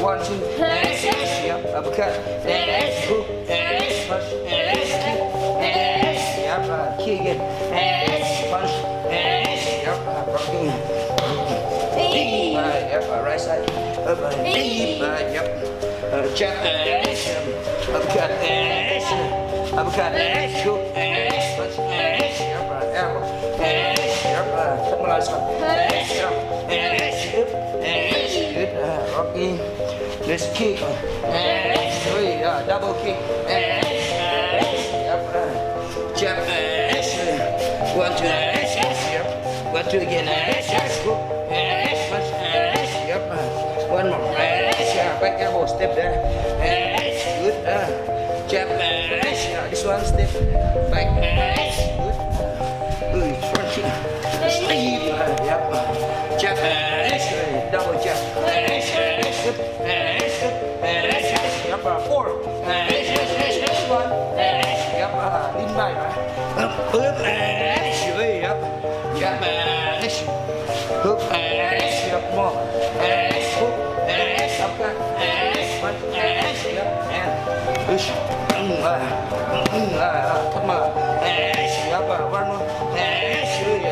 One, two, yep, uppercut, hook, punch, yep, kick it, punch, yep, rocking, yep, right side, up, yep, jab, uppercut, hook, punch, yep, arrow, yep, come on, last one, yep, good, rocking. Let's kick, three, double kick, jump, one, two, yep, one, two again, hook, yep, one more, back elbow, step there, good, jump, this one, step, back, good, front kick, sleep, yep, jump, double jump, four, next one, yep, invite, up, yep, jump, hook, yep, more, hook, uppercut, punch, yep, and push, come on, yep, one more,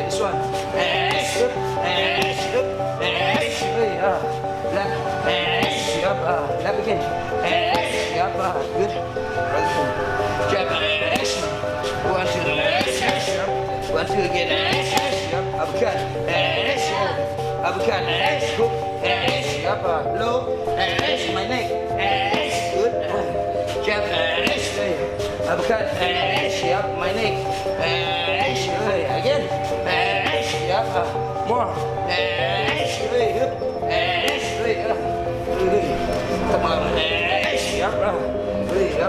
this one, up, left again, good. Jab, one, two, left, one, two again, uppercut, uppercut, hook, up, low, my neck, good, jab, uppercut, up, my neck, again, up, more, come on, yep, yep,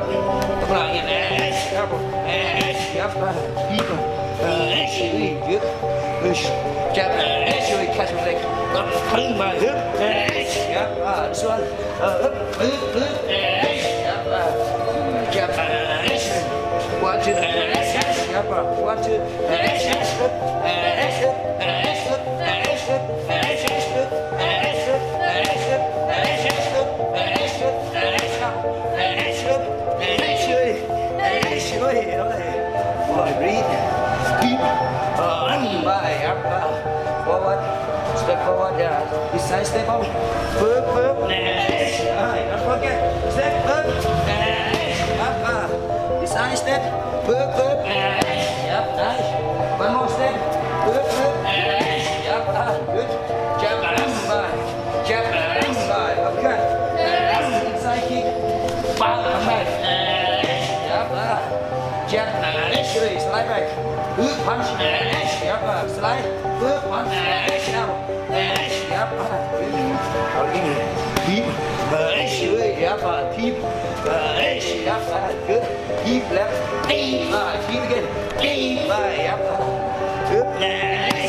come on again, yep, yep, push, jab, catch my leg, clean my hip, yep, this one, yep, jab, one, two, yep, one, two, side step out, flip, flip, next, don't forget, step up, next, up, this side step, flip, flip, next, up, nice, one more step, flip, flip, next, up, good, jump, jump, uppercut, inside kick, bang, back, up, jump, next, slide back, good, punch, next, up, slide, good, punch, next, down, yep, keep, yep, keep, yep, good, keep left, keep again, keep, yep, good,